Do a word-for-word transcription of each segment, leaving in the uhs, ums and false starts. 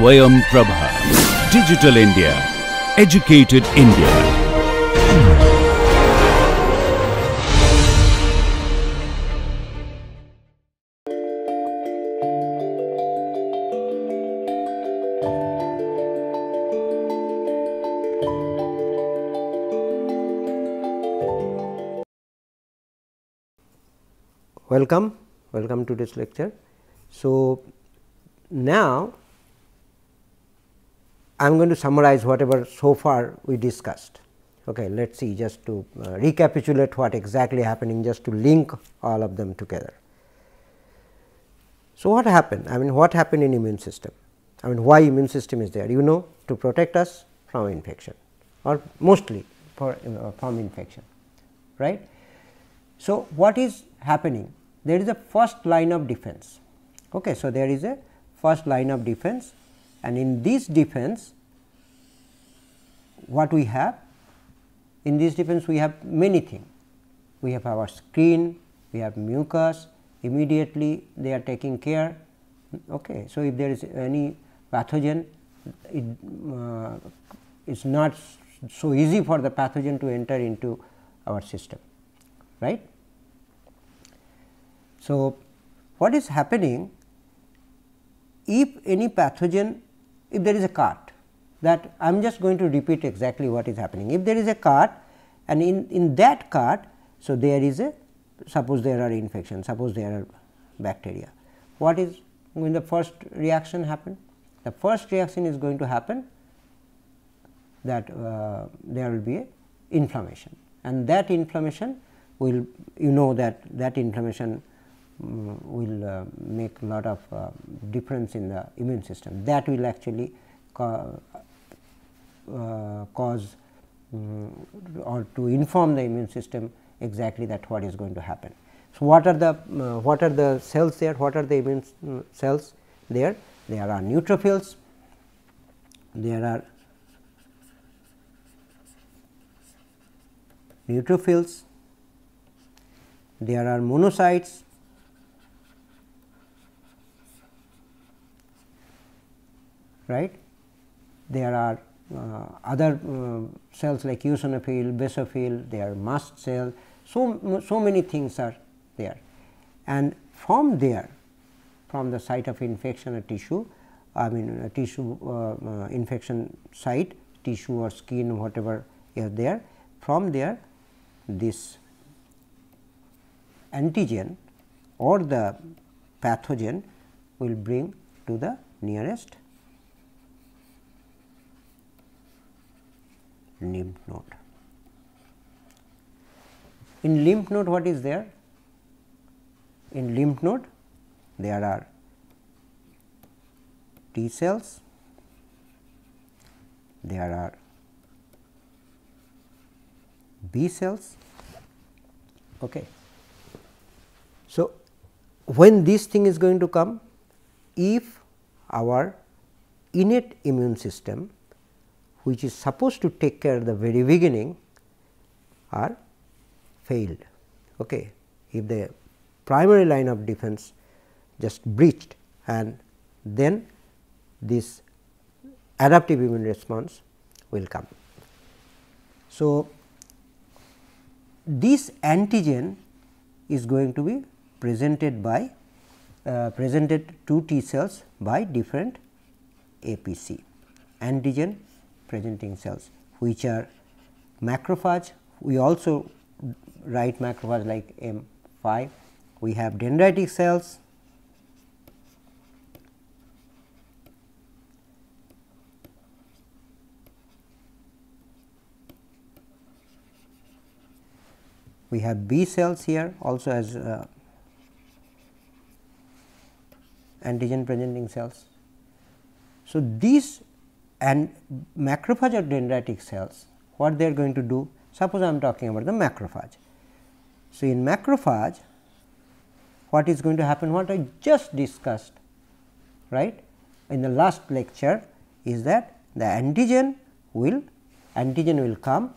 Swayam Prabha. Digital India. Educated India. Welcome, welcome to this lecture. So, now I am going to summarize whatever so far we discussed. Okay, let us see, just to uh, recapitulate what exactly happening, just to link all of them together. So, what happened? I mean, what happened in immune system? I mean, why immune system is there? You know, to protect us from infection, or mostly for, uh, from infection, right. So, what is happening? There is a first line of defense. Okay, so there is a first line of defense, and in this defense what we have? In this defense we have many things. We have our skin, we have mucus, immediately they are taking care. Okay, so if there is any pathogen, it uh, is not so easy for the pathogen to enter into our system, right. So, what is happening? If any pathogen, if there is a cart, that I am just going to repeat exactly what is happening. If there is a cart, and in, in that cart, so there is a, suppose there are infections, suppose there are bacteria. What is when the first reaction happen? The first reaction is going to happen that uh, there will be a inflammation, and that inflammation will, you know, that that inflammation will uh, make lot of uh, difference in the immune system. That will actually ca uh, cause um, or to inform the immune system exactly that what is going to happen. So, what are the uh, what are the cells there? What are the immune cells there? There are neutrophils, there are neutrophils, there are monocytes, right? There are uh, other uh, cells like eosinophil, basophil, there are mast cell. So, so many things are there, and from there, from the site of infection or tissue, I mean a tissue uh, uh, infection site, tissue or skin, whatever is there, from there this antigen or the pathogen will bring to the nearest lymph node. In lymph node, what is there? In lymph node, there are T cells, there are B cells. Okay. So, when this thing is going to come? If our innate immune system, which is supposed to take care of the very beginning, are failed. Okay. If the primary line of defense just breached, and then this adaptive immune response will come. So, this antigen is going to be presented by uh, presented to T cells by different A P C, antigen presenting cells, which are macrophage. We also write macrophage like M phi. We have dendritic cells, we have B cells here also as uh, antigen presenting cells. So, these and macrophage or dendritic cells, what they are going to do? Suppose I am talking about the macrophage. So, in macrophage, what is going to happen? What I just discussed, right, in the last lecture, is that the antigen will antigen will come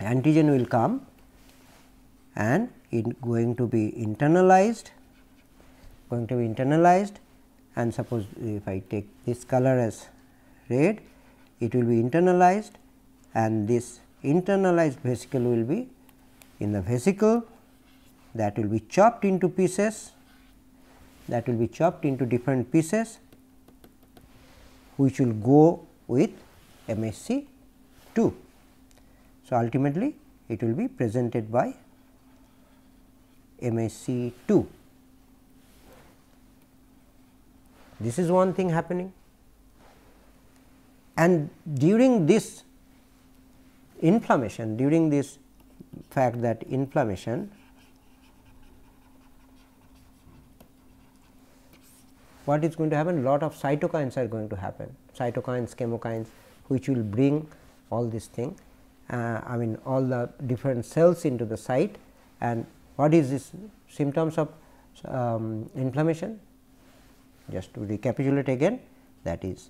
antigen will come and it going to be internalized, going to be internalized and suppose if I take this color as red, it will be internalized, and this internalized vesicle will be in the vesicle that will be chopped into pieces, that will be chopped into different pieces, which will go with M H C two. So, ultimately it will be presented by M H C two. This is one thing happening, and during this inflammation, during this fact that inflammation, what is going to happen? Lot of cytokines are going to happen, cytokines, chemokines, which will bring all this thing, uh, I mean all the different cells into the site. And what is this symptoms of um, inflammation? Just to recapitulate again, that is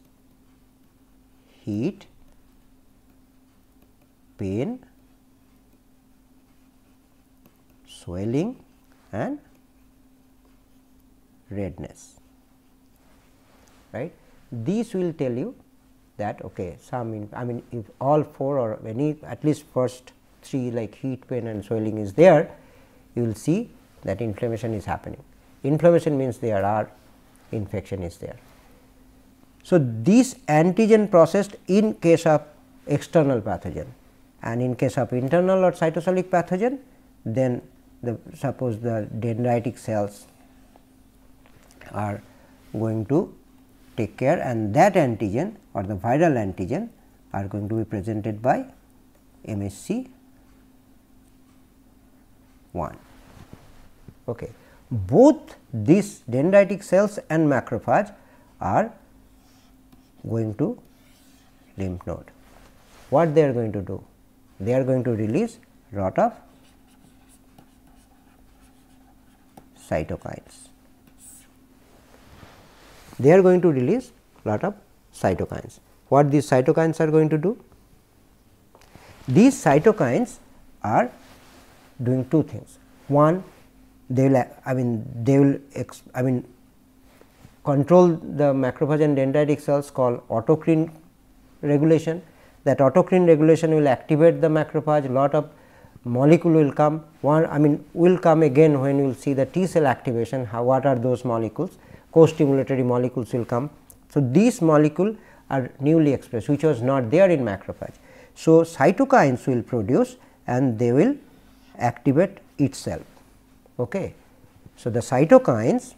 heat, pain, swelling and redness, right. These will tell you that okay, some in, I mean if all four or any at least first three like heat, pain and swelling is there, you will see that inflammation is happening. Inflammation means there are infection is there. So, this antigen processed in case of external pathogen, and in case of internal or cytosolic pathogen, then the suppose the dendritic cells are going to take care, and that antigen or the viral antigen are going to be presented by M H C one. Okay. Both these dendritic cells and macrophage are going to lymph node. What they are going to do? They are going to release lot of cytokines. They are going to release lot of cytokines. What these cytokines are going to do? These cytokines are doing two things. One, they will I mean they will ex, I mean control the macrophage and dendritic cells called autocrine regulation. That autocrine regulation will activate the macrophage, lot of molecule will come, one I mean will come again when you will see the T cell activation, how what are those molecules, co-stimulatory molecules will come. So, these molecule are newly expressed which was not there in macrophage. So, cytokines will produce and they will activate itself. Okay. So, the cytokines,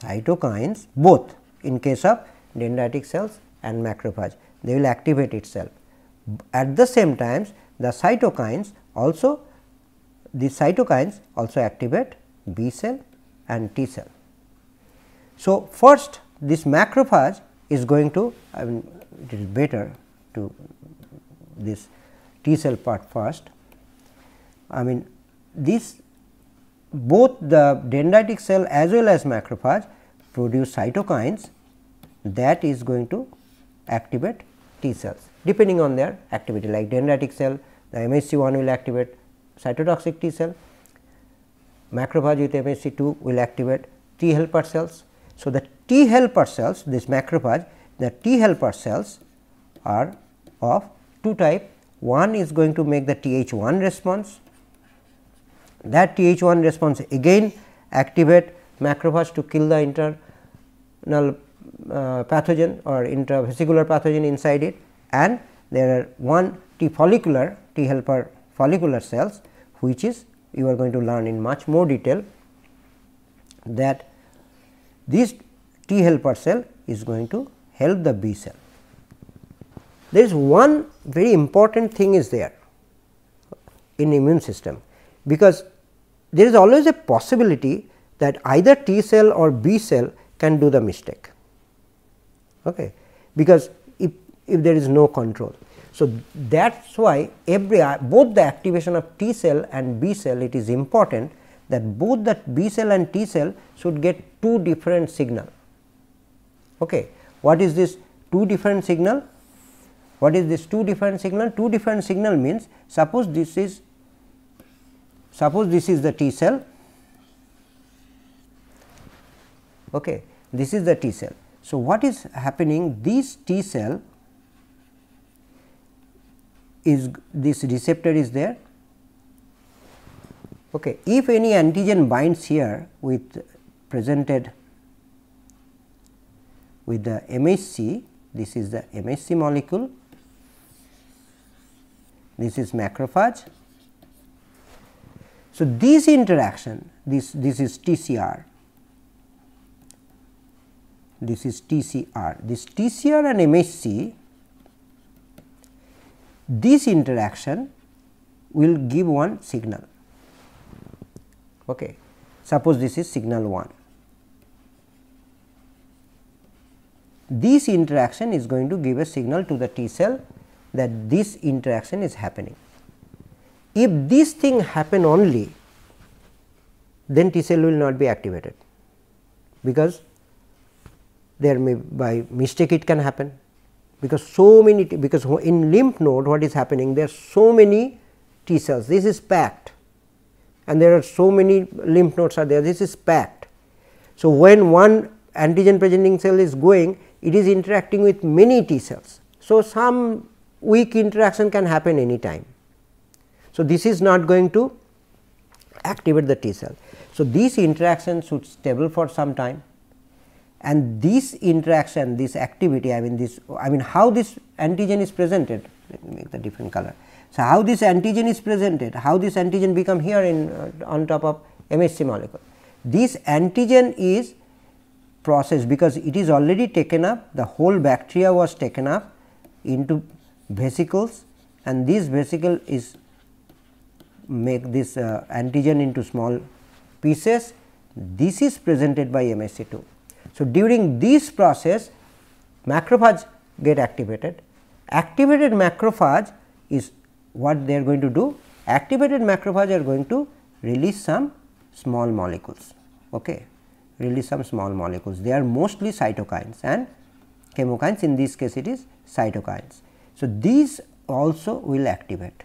cytokines both in case of dendritic cells and macrophage, they will activate itself. At the same time, the cytokines also, the cytokines also activate B cell and T cell. So, first this macrophage is going to, I mean it is better to this T cell part first. I mean this both the dendritic cell as well as macrophage produce cytokines that is going to activate T cells depending on their activity, like dendritic cell the M H C one will activate cytotoxic T cell, macrophage with M H C two will activate T helper cells. So, the T helper cells, this macrophage, the T helper cells are of two type. One is going to make the T H one response, that T H one response again activate macrophage to kill the internal uh, pathogen or intravesicular pathogen inside it, and there are one T follicular, T helper follicular cells, which is you are going to learn in much more detail, that this T helper cell is going to help the B cell. There is one very important thing is there in immune system, because there is always a possibility that either T cell or B cell can do the mistake, okay, because if, if there is no control. So, that is why every both the activation of T cell and B cell, it is important that both the B cell and T cell should get two different signal. Okay. What is this two different signal? What is this two different signal? Two different signal means suppose this is suppose this is the T cell Okay. This is the T cell. So, what is happening? This T cell is this receptor is there. Okay. If any antigen binds here with presented with the M H C, this is the M H C molecule, this is macrophage. So, this interaction, this, this is T C R, this is T C R, this T C R and M H C, this interaction will give one signal. Okay. Suppose this is signal one. This interaction is going to give a signal to the T cell that this interaction is happening. If this thing happen only, then T cell will not be activated, because there may by mistake it can happen, because so many, because in lymph node what is happening, there are so many T cells, this is packed, and there are so many lymph nodes are there, this is packed. So, when one antigen presenting cell is going, it is interacting with many T cells. So, some weak interaction can happen any time. So, this is not going to activate the T cell. So, this interaction should stable for some time, and this interaction, this activity, I mean this, I mean how this antigen is presented, let me make the different color. So, how this antigen is presented, how this antigen become here in uh, on top of M H C molecule. This antigen is processed because it is already taken up, the whole bacteria was taken up into vesicles, and this vesicle is make this uh, antigen into small pieces. This is presented by M H C two. So, during this process macrophage get activated. Activated macrophage is what they are going to do. Activated macrophage are going to release some small molecules. Okay. Release some small molecules. They are mostly cytokines and chemokines. In this case, it is cytokines. So, these also will activate.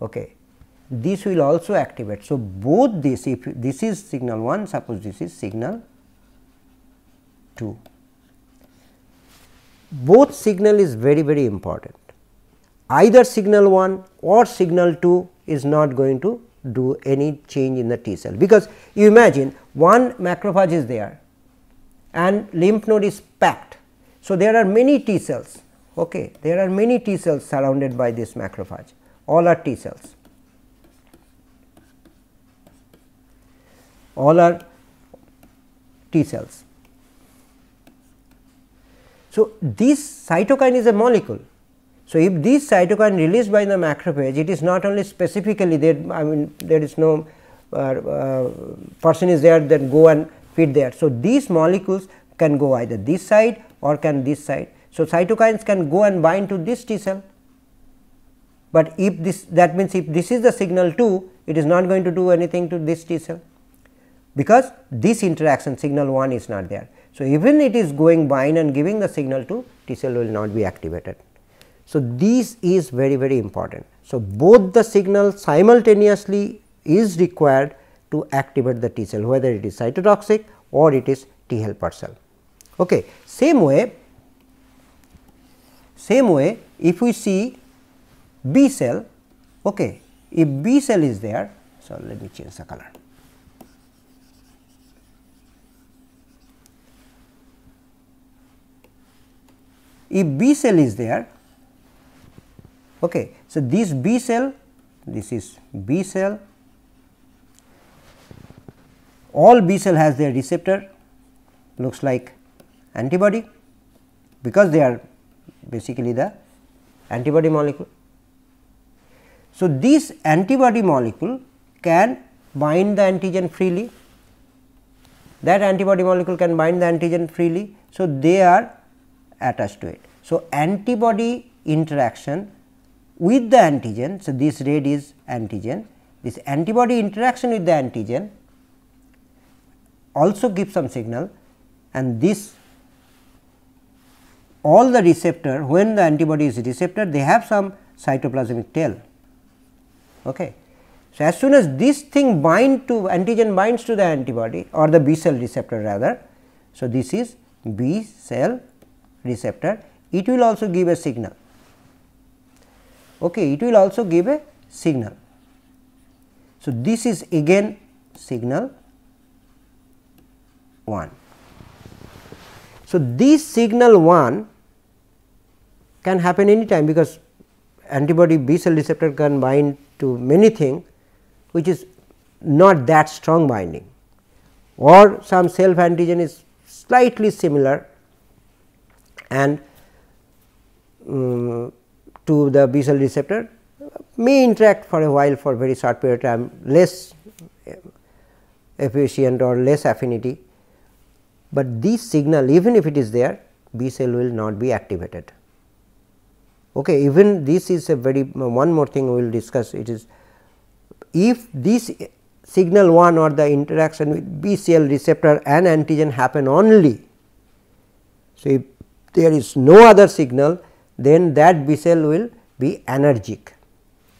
Okay. This will also activate. So, both this, if this is signal one, suppose this is signal two. Both signal is very, very important. Either signal one or signal two is not going to do any change in the T cell, because you imagine one macrophage is there and lymph node is packed. So, there are many T cells, okay. There are many T cells surrounded by this macrophage, all are T cells, all are T cells. So, this cytokine is a molecule. So, if this cytokine released by the macrophage, it is not only specifically there, I mean there is no uh, uh, person is there that go and fit there. So, these molecules can go either this side or can this side. So, cytokines can go and bind to this T cell, but if this, that means if this is the signal two, it is not going to do anything to this T cell, because this interaction signal one is not there. So, even it is going bind and giving the signal to T cell will not be activated. So, this is very, very important. So, both the signals simultaneously is required to activate the T cell, whether it is cytotoxic or it is T helper cell. Okay. Same way, same way if we see B cell, okay, if B cell is there, so let me change the color. If B cell is there, okay. So, this B cell, this is B cell, all B cell has their receptor, looks like antibody, because they are basically the antibody molecule. So, this antibody molecule can bind the antigen freely, that antibody molecule can bind the antigen freely. So, they are attached to it. So, antibody interaction with the antigen, so this red is antigen, this antibody interaction with the antigen also gives some signal, and this all the receptor, when the antibody is receptor, they have some cytoplasmic tail. Okay. So, as soon as this thing bind to antigen binds to the antibody or the B cell receptor rather, so this is B cell receptor, it will also give a signal. Okay, it will also give a signal. So, this is again signal one. So, this signal one can happen any time, because antibody B cell receptor can bind to many things which is not that strong binding, or some self antigen is slightly similar and um, to the B cell receptor, may interact for a while for very short period of time, less efficient or less affinity, but this signal even if it is there, B cell will not be activated. Okay, even this is a very one more thing we will discuss, it is if this signal one or the interaction with B cell receptor and antigen happen only. So, if there is no other signal, then that B cell will be anergic.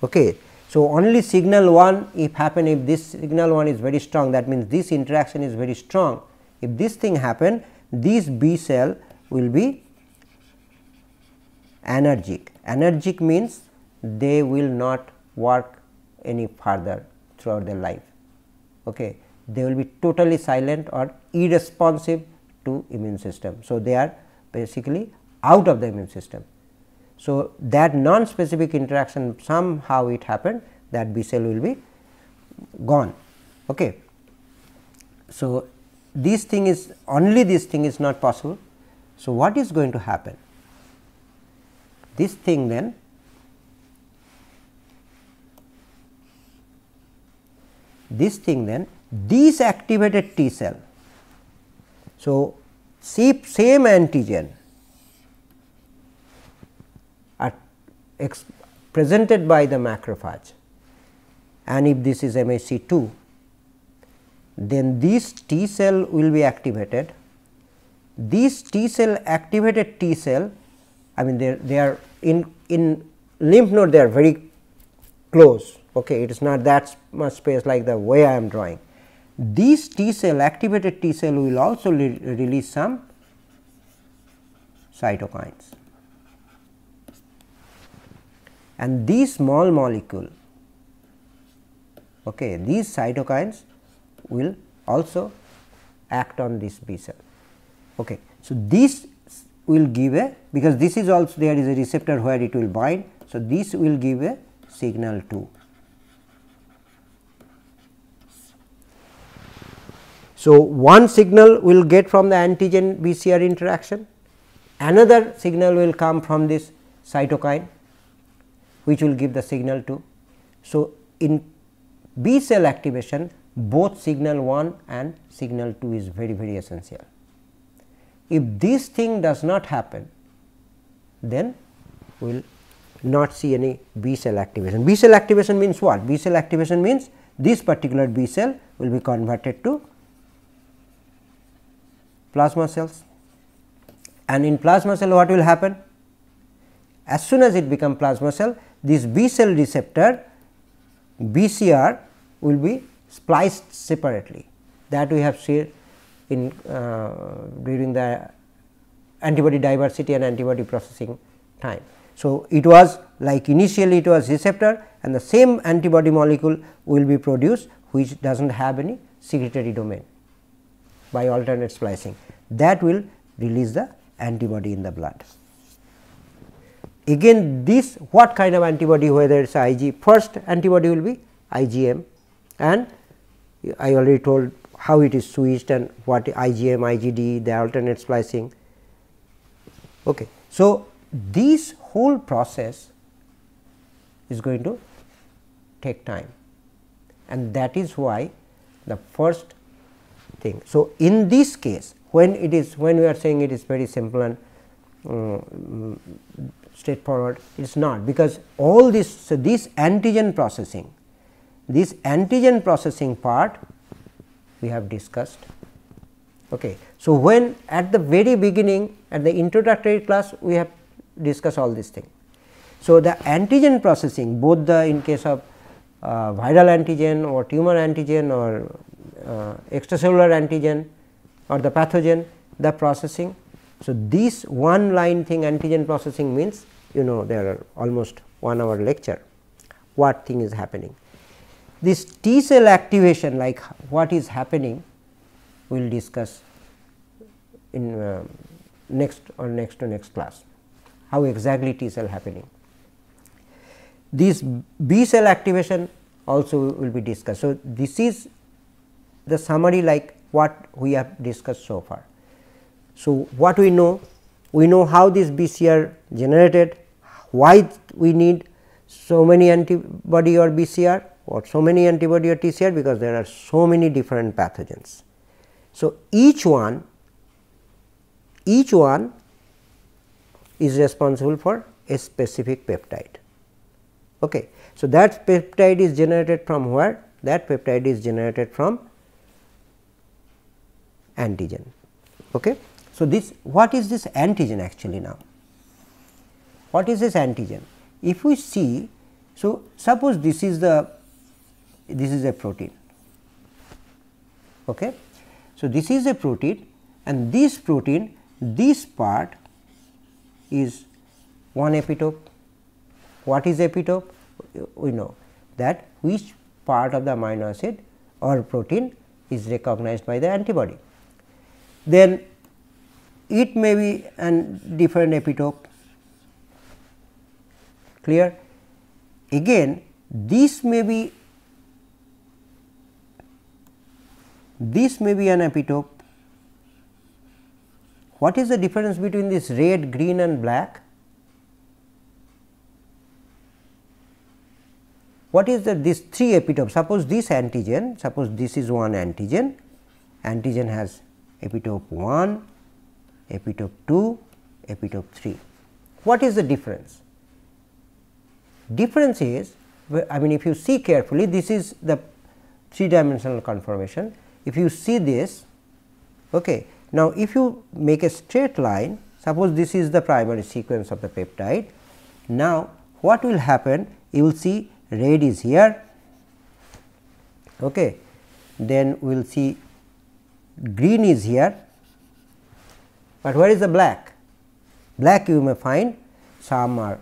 Okay. So, only signal one if happen, if this signal one is very strong, that means this interaction is very strong. If this thing happen, this B cell will be anergic. Anergic means they will not work any further throughout their life. Okay. They will be totally silent or irresponsive to immune system. So, they are basically out of the immune system. So, that non-specific interaction somehow it happened, that B cell will be gone. Okay. So, this thing is only this thing is not possible. So, what is going to happen? This thing then this thing then this activated T cell. So, same antigen are presented by the macrophage, and if this is M H C two, then this T cell will be activated. This T cell activated T cell, I mean they, they are in, in lymph node, they are very close. Okay, it is not that much space like the way I am drawing. This T cell activated T cell will also re release some cytokines, and these small molecule, okay, these cytokines will also act on this B cell. Okay. So, this will give a, because this is also there is a receptor where it will bind. So, this will give a signal two. So, one signal will get from the antigen B C R interaction, another signal will come from this cytokine which will give the signal two. So, in B cell activation both signal one and signal two is very very essential. If this thing does not happen, then we will not see any B cell activation. B cell activation means what? B cell activation means this particular B cell will be converted to plasma cells, and in plasma cell what will happen? As soon as it becomes plasma cell, this B cell receptor B C R will be spliced separately, that we have seen in uh, during the antibody diversity and antibody processing time. So, it was like initially it was receptor, and the same antibody molecule will be produced which does not have any secretory domain by alternate splicing, that will release the antibody in the blood. Again this, what kind of antibody, whether it is Ig, first antibody will be I g M, and I already told how it is switched and what I g M, I g D, the alternate splicing. Okay. So, this whole process is going to take time, and that is why the first thing. So, in this case when it is when we are saying it is very simple and um, straightforward, it is not, because all this, so this antigen processing, this antigen processing part we have discussed. Okay. So, when at the very beginning, at the introductory class we have discussed all these things. So, the antigen processing, both the in case of uh, viral antigen or tumor antigen or uh, extracellular antigen or the pathogen, the processing. So, this one line thing, antigen processing, means you know there are almost one hour lecture, what thing is happening. This T cell activation, like what is happening, we will discuss in uh, next or next to next class, how exactly T cell happening. This B cell activation also will be discussed. So, this is the summary like what we have discussed so far. So, what we know, we know how this B C R generated, why we need so many antibody or B C R or so many antibody or T C R, because there are so many different pathogens. So, each one, each one is responsible for a specific peptide. Okay. So, that peptide is generated from where? That peptide is generated from antigen. Okay. So, this, what is this antigen actually now? What is this antigen? If we see, so suppose this is the, this is a protein. Okay. So, this is a protein, and this protein, this part is one epitope. What is epitope? We know that which part of the amino acid or protein is recognized by the antibody. Then it may be an different epitope. Clear? Again, this may be this may be an epitope. What is the difference between this red, green and black? What is the this three epitopes? Suppose this antigen, suppose this is one antigen, antigen has epitope one, epitope two, epitope three. What is the difference? Difference is, I mean, if you see carefully, this is the three dimensional conformation. If you see this, okay. Now, if you make a straight line, suppose this is the primary sequence of the peptide. Now, what will happen? You will see red is here, okay. Then we will see green is here, but where is the black? Black you may find some are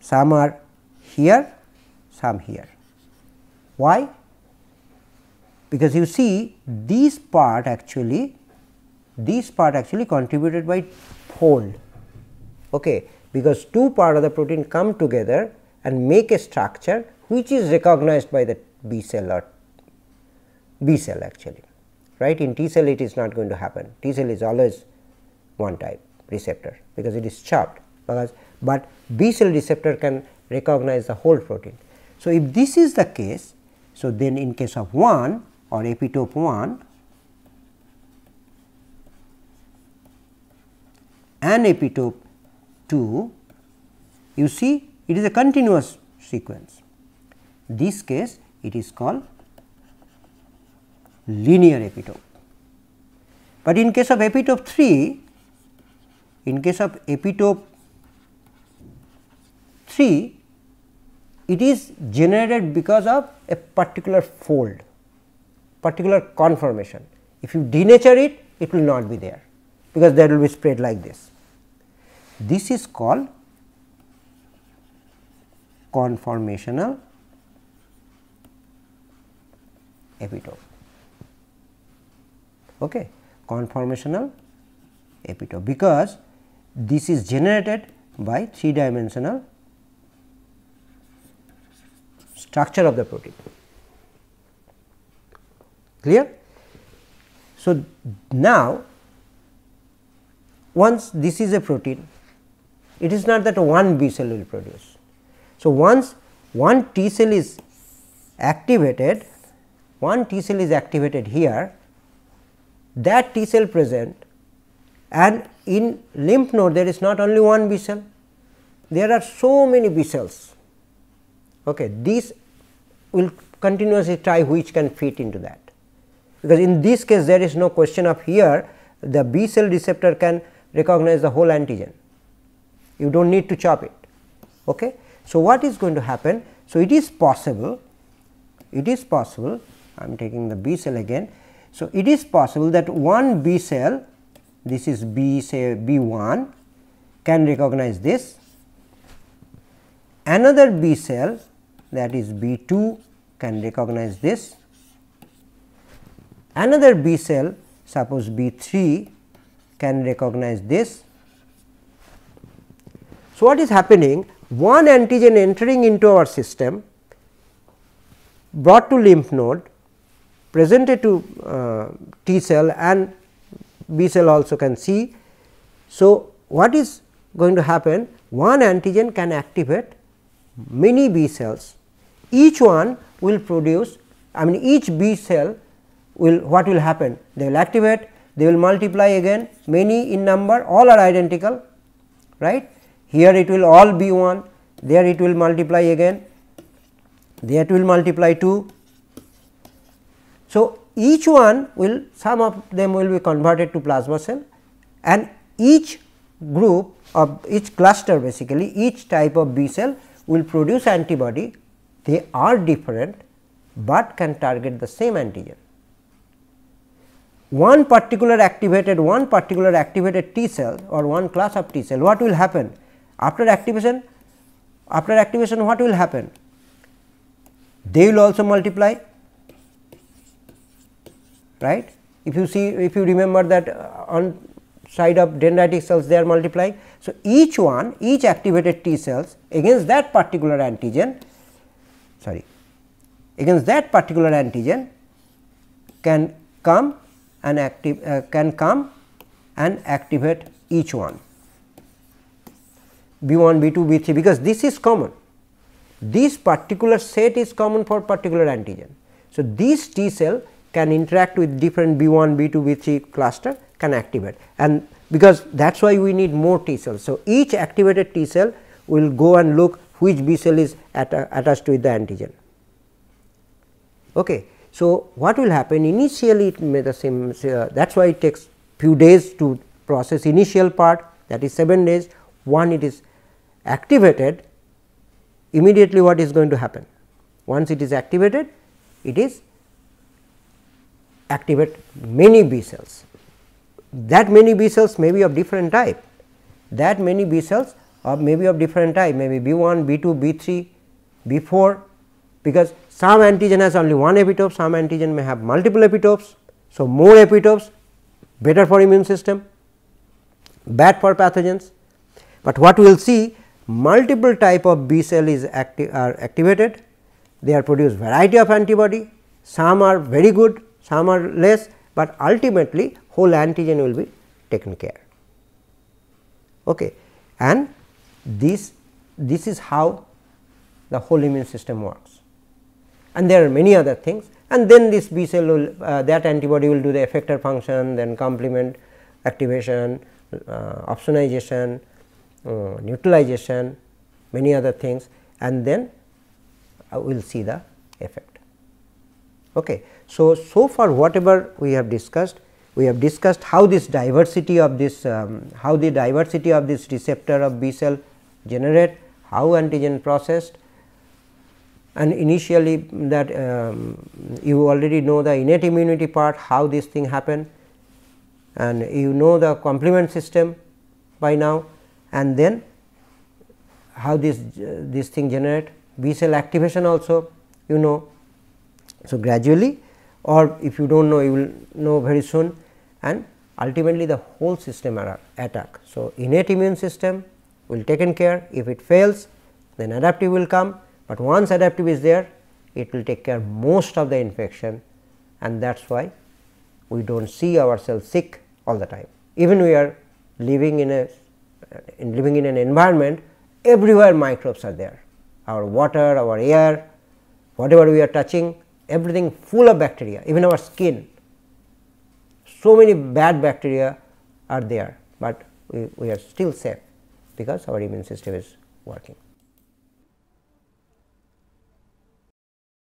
some are here, some here. Why? Because you see this part actually, this part actually contributed by fold, okay, because two part of the protein come together and make a structure which is recognized by the B cell or B cell actually, right. In T cell it is not going to happen, T cell is always one type receptor because it is chopped, because, but B cell receptor can recognize the whole protein. So, if this is the case, so then in case of one or epitope one, and epitope two, you see it is a continuous sequence. This case it is called linear epitope. But in case of epitope three, in case of epitope three, it is generated because of a particular fold, particular conformation. If you denature it, it will not be there because there will be spread like this. This is called conformational epitope. Okay, conformational epitope, because this is generated by three dimensional structure of the protein. Clear? So, now once this is a protein, it is not that one B cell will produce. So, once one T cell is activated, one T cell is activated here, that T cell present, and in lymph node there is not only one B cell, there are so many B cells. Okay. These will continuously try which can fit into that, because in this case there is no question of here the B cell receptor can recognize the whole antigen, you do not need to chop it. Okay. So, what is going to happen? So, it is possible, it is possible, I am taking the B cell again. So, it is possible that one B cell, this is B say B one, can recognize this, another B cell, that is B two, can recognize this, another B cell, suppose B three, can recognize this. So, what is happening? One antigen entering into our system, brought to lymph node, presented to uh, T cell and B cell also can see. So, what is going to happen? One antigen can activate many B cells, each one will produce, I mean each B cell will, what will happen? They will activate, they will multiply again, many in number, all are identical, right. Here it will all be one, there it will multiply again, there it will multiply two. So, each one will, some of them will be converted to plasma cell, and each group of each cluster, basically each type of B cell will produce antibody. They are different, but can target the same antigen. One particular activated, one particular activated T cell or one class of T cell, what will happen? After activation, after activation what will happen? They will also multiply, right. If you see, if you remember that on side of dendritic cells they are multiplying. So, each one, each activated T cells against that particular antigen, sorry, against that particular antigen can come and active, uh, can come and activate each one. B one, B two, B three, because this is common, this particular set is common for particular antigen. So, this T cell can interact with different B one, B two, B three cluster, can activate, and because that is why we need more T cells. So, each activated T cell will go and look which B cell is atta attached with the antigen. Okay. So, what will happen? Initially it may the same, uh, that is why it takes few days to process initial part, that is seven days. Once it is activated, immediately what is going to happen? Once it is activated, it is activate many B cells. That many B cells may be of different type, that many B cells or may be of different type, may be B one, B two, B three, B four, because some antigen has only one epitope, some antigen may have multiple epitopes. So, more epitopes better for immune system, bad for pathogens. But what we will see, multiple type of B cell is acti are activated, they are produce variety of antibody, some are very good, some are less, but ultimately whole antigen will be taken care. Okay. And this, this is how the whole immune system works, and there are many other things, and then this B cell will, uh, that antibody will do the effector function, then complement activation, uh, opsonization, uh, neutralization, many other things, and then uh, we will see the effect. Okay. So, so far whatever we have discussed, we have discussed how this diversity of this, um, how the diversity of this receptor of B cell generate, how antigen processed, and initially that um, you already know the innate immunity part, how this thing happen, and you know the complement system by now, and then how this, uh, this thing generate, B cell activation also you know. So, gradually, or if you do not know, you will know very soon, and ultimately the whole system are attack. So, innate immune system will taken care, if it fails then adaptive will come, but once adaptive is there it will take care most of the infection, and that is why we do not see ourselves sick all the time. Even we are living in a in living in an environment, everywhere microbes are there, our water, our air, whatever we are touching, everything full of bacteria, even our skin, so many bad bacteria are there, but we, we are still safe because our immune system is working.